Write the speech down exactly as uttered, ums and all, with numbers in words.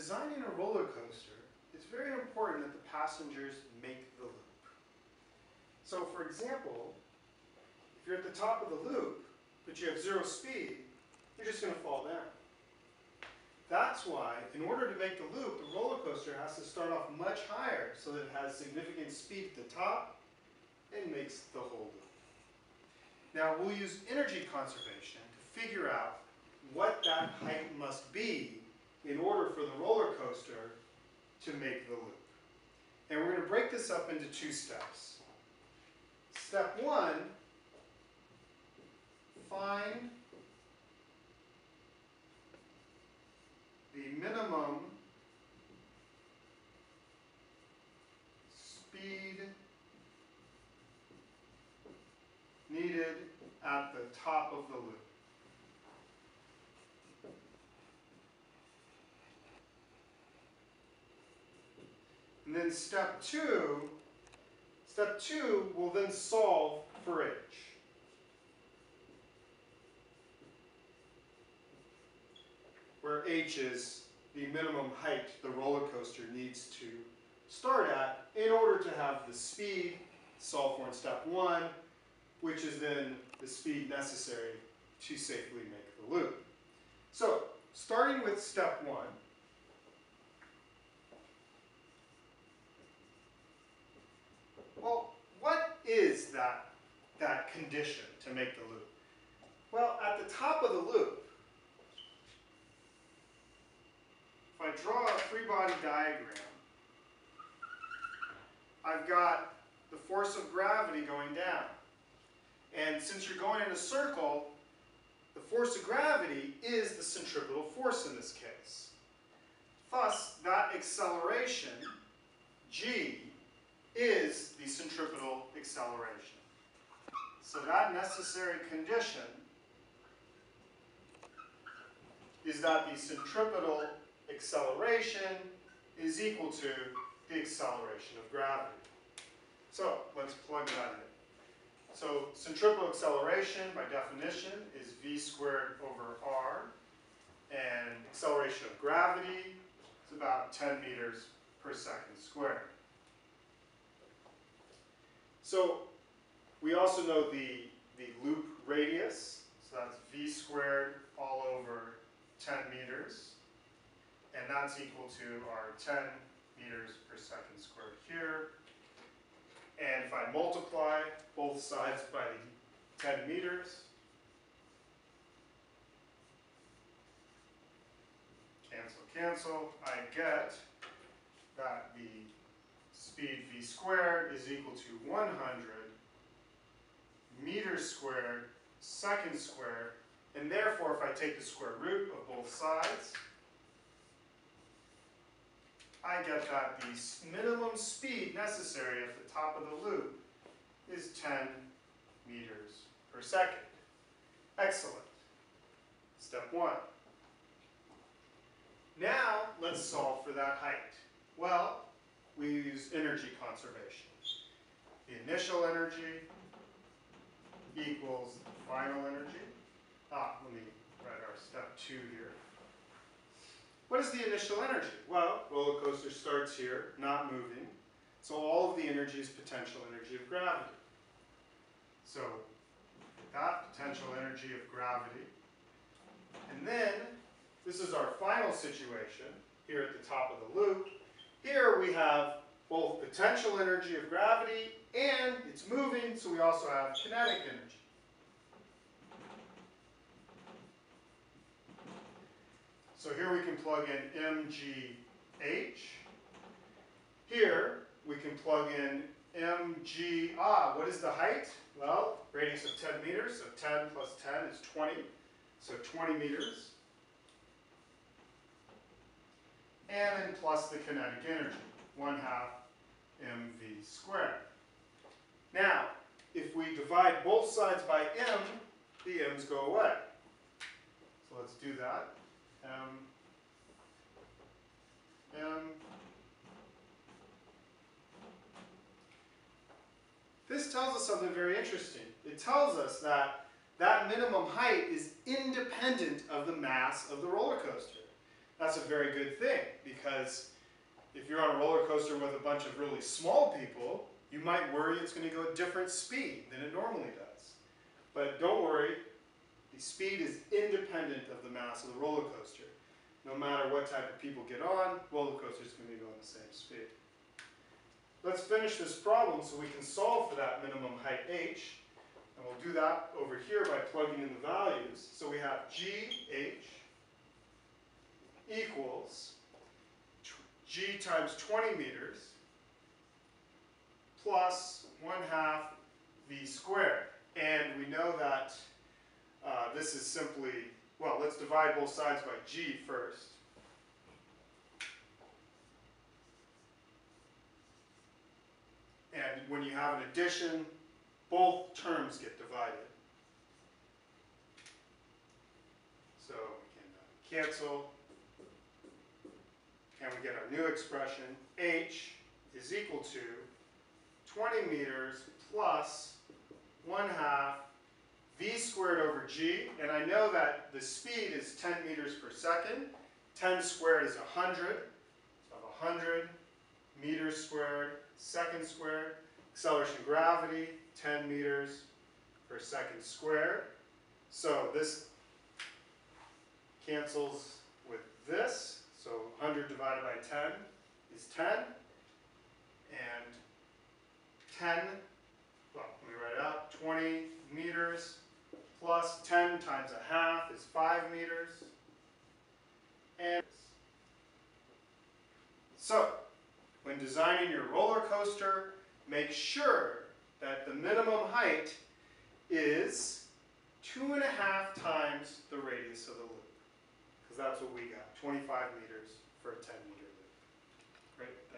designing a roller coaster, it's very important that the passengers make the loop. So for example, if you're at the top of the loop, but you have zero speed, you're just going to fall down. That's why, in order to make the loop, the roller coaster has to start off much higher so that it has significant speed at the top and makes the whole loop. Now, we'll use energy conservation to figure out what that height must be in order for the roller coaster to make the loop. And we're going to break this up into two steps. Step one, find the minimum speed needed at the top of the loop. And then step two, step two will then solve for h. Where h is the minimum height the roller coaster needs to start at in order to have the speed solved for in step one, which is then the speed necessary to safely make the loop. So, starting with step one, well, what is that, that condition to make the loop? Well, at the top of the loop, if I draw a free body diagram, I've got the force of gravity going down. And since you're going in a circle, the force of gravity is the centripetal force in this case. Thus, that acceleration, g, is the centripetal acceleration. So that necessary condition is that the centripetal acceleration is equal to the acceleration of gravity. So let's plug that in. So centripetal acceleration, by definition, is v squared over r, and acceleration of gravity is about ten meters per second squared. So we also know the, the loop radius, so that's v squared all over ten meters. And that's equal to our ten meters per second squared here. And if I multiply both sides by the ten meters, cancel, cancel, I get that the speed v squared is equal to one hundred meters squared, second squared. And therefore, if I take the square root of both sides, I get that the minimum speed necessary at the top of the loop is ten meters per second. Excellent. Step one. Now, let's solve for that height. Well, we use energy conservation. The initial energy equals the final energy. Ah, let me write our step two here. What is the initial energy? Well, roller coaster starts here, not moving. So all of the energy is potential energy of gravity. So that potential energy of gravity. And then this is our final situation here at the top of the loop. Here we have both potential energy of gravity and it's moving, so we also have kinetic energy. So here we can plug in mgh. Here we can plug in mg. Ah, what is the height? Well, radius of ten meters, so ten plus ten is twenty. So twenty meters. And then plus the kinetic energy, one half mv squared. Now, if we divide both sides by m, the m's go away. So let's do that. Um, um, this tells us something very interesting. It tells us that that minimum height is independent of the mass of the roller coaster. that's a very good thing, because if you're on a roller coaster with a bunch of really small people, you might worry it's going to go a different speed than it normally does. But don't worry, the speed is independent of the mass of the roller coaster. No matter what type of people get on, roller coasters can be going the same speed. Let's finish this problem so we can solve for that minimum height h. And we'll do that over here by plugging in the values. So we have gh equals g times twenty meters plus one half v squared. And we know that uh, this is simply, well, let's divide both sides by g first. And when you have an addition, both terms get divided. So we can cancel. And we get our new expression, h is equal to twenty meters plus one half v squared over g. And I know that the speed is ten meters per second. ten squared is one hundred. So I have one hundred meters squared, second squared. Acceleration gravity, ten meters per second squared. So this cancels with this. So one hundred divided by ten is ten. And ten, well, let me write it out, twenty meters plus ten times a half is five meters. And so, when designing your roller coaster, make sure that the minimum height is two and a half times the radius of the loop, because that's what we got, twenty-five meters for a ten meter loop. Great.